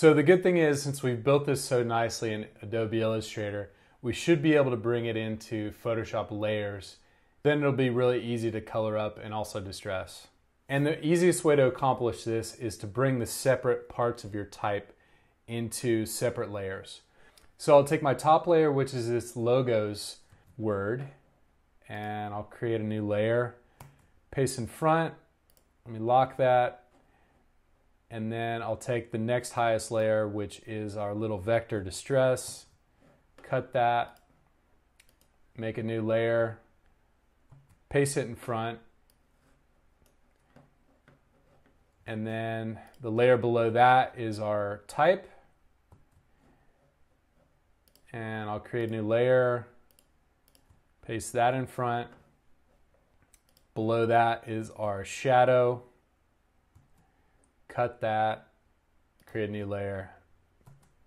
So the good thing is, since we've built this so nicely in Adobe Illustrator, we should be able to bring it into Photoshop layers. Then it'll be really easy to color up and also distress. And the easiest way to accomplish this is to bring the separate parts of your type into separate layers. So I'll take my top layer, which is this logos word, and I'll create a new layer, paste in front, let me lock that. And then I'll take the next highest layer, which is our little vector distress, cut that, make a new layer, paste it in front, and then the layer below that is our type, and I'll create a new layer, paste that in front, below that is our shadow, cut that, create a new layer,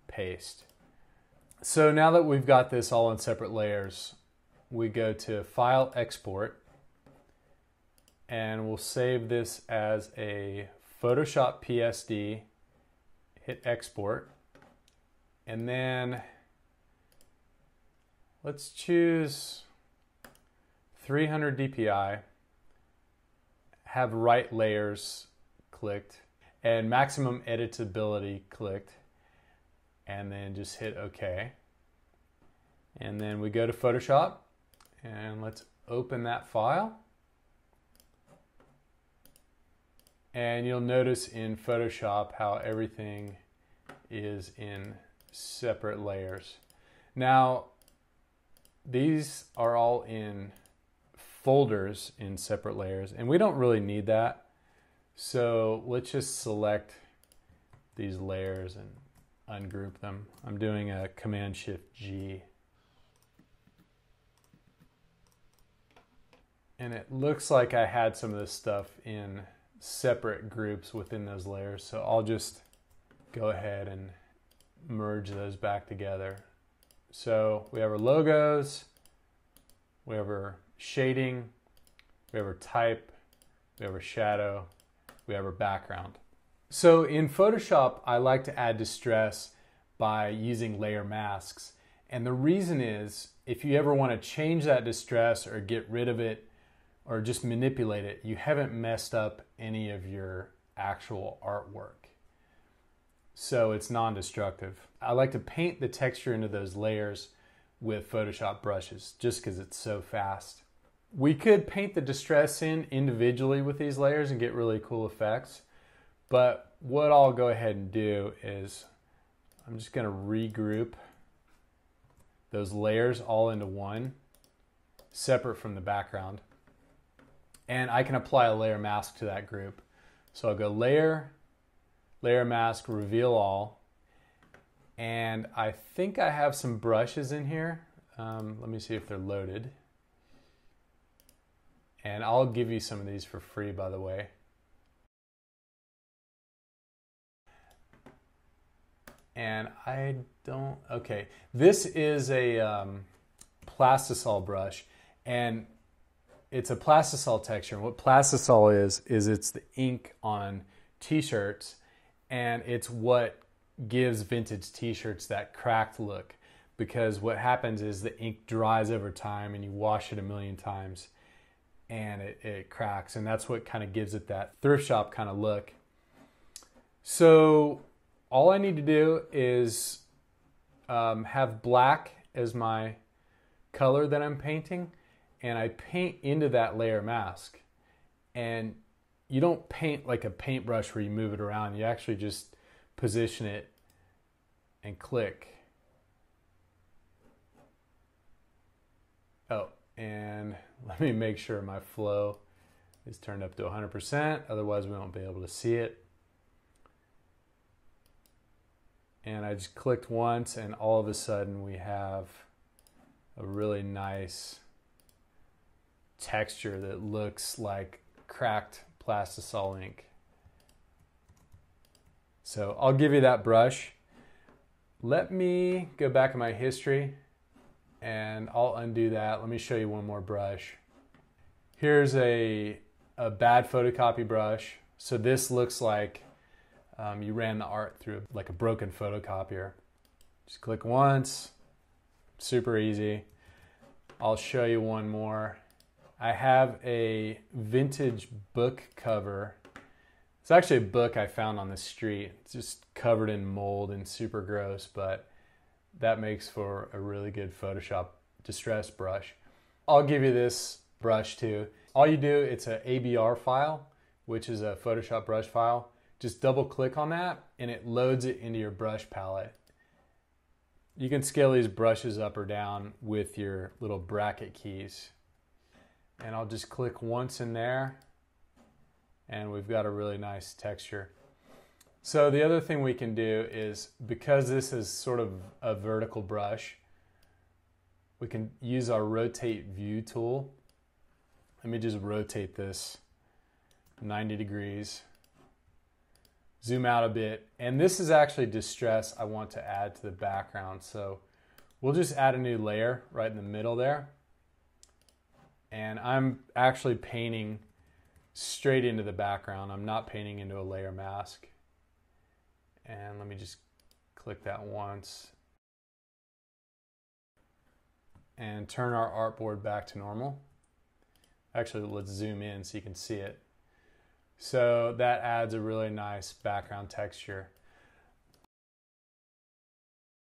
paste. So now that we've got this all in separate layers, we go to File, Export, and we'll save this as a Photoshop PSD, hit Export, and then let's choose 300 dpi, have right layers clicked, and maximum editability clicked, and then just hit OK. And then we go to Photoshop, and let's open that file. And you'll notice in Photoshop how everything is in separate layers. Now, these are all in folders in separate layers, and we don't really need that. So let's just select these layers and ungroup them. I'm doing a Command Shift G. And it looks like I had some of this stuff in separate groups within those layers. So I'll just go ahead and merge those back together. So we have our logos, we have our shading, we have our type, we have our shadow, we have our background. So in Photoshop, I like to add distress by using layer masks. And the reason is, if you ever want to change that distress or get rid of it or just manipulate it, you haven't messed up any of your actual artwork. So it's non-destructive. I like to paint the texture into those layers with Photoshop brushes just because it's so fast. We could paint the distress in individually with these layers and get really cool effects. But what I'll go ahead and do is I'm just going to regroup those layers all into one, separate from the background. And I can apply a layer mask to that group. So I'll go Layer, Layer Mask, Reveal All. And I think I have some brushes in here. Let me see if they're loaded. And I'll give you some of these for free, by the way. And I don't, okay. This is a plastisol brush, and it's a plastisol texture. And what plastisol is it's the ink on t-shirts, and it's what gives vintage t-shirts that cracked look, because what happens is the ink dries over time and you wash it a million times and it cracks. And that's what kind of gives it that thrift shop kind of look. So all I need to do is have black as my color that I'm painting, and I paint into that layer mask. And you don't paint like a paintbrush where you move it around. You actually just position it and click. Oh, and let me make sure my flow is turned up to 100%, otherwise we won't be able to see it. And I just clicked once, and all of a sudden we have a really nice texture that looks like cracked plastisol ink. So I'll give you that brush. Let me go back in my history and I'll undo that. Let me show you one more brush. Here's a bad photocopy brush. So this looks like you ran the art through like a broken photocopier. Just click once, super easy. I'll show you one more. I have a vintage book cover. It's actually a book I found on the street. It's just covered in mold and super gross, but that makes for a really good Photoshop distress brush. I'll give you this brush too. All you do, it's an ABR file, which is a Photoshop brush file. Just double click on that and it loads it into your brush palette. You can scale these brushes up or down with your little bracket keys. And I'll just click once in there and we've got a really nice texture. So the other thing we can do is, because this is sort of a vertical brush, we can use our rotate view tool. Let me just rotate this 90 degrees, zoom out a bit, and this is actually distress I want to add to the background. So we'll just add a new layer right in the middle there. And I'm actually painting straight into the background. I'm not painting into a layer mask. And let me just click that once and turn our artboard back to normal. Actually, let's zoom in so you can see it. So that adds a really nice background texture.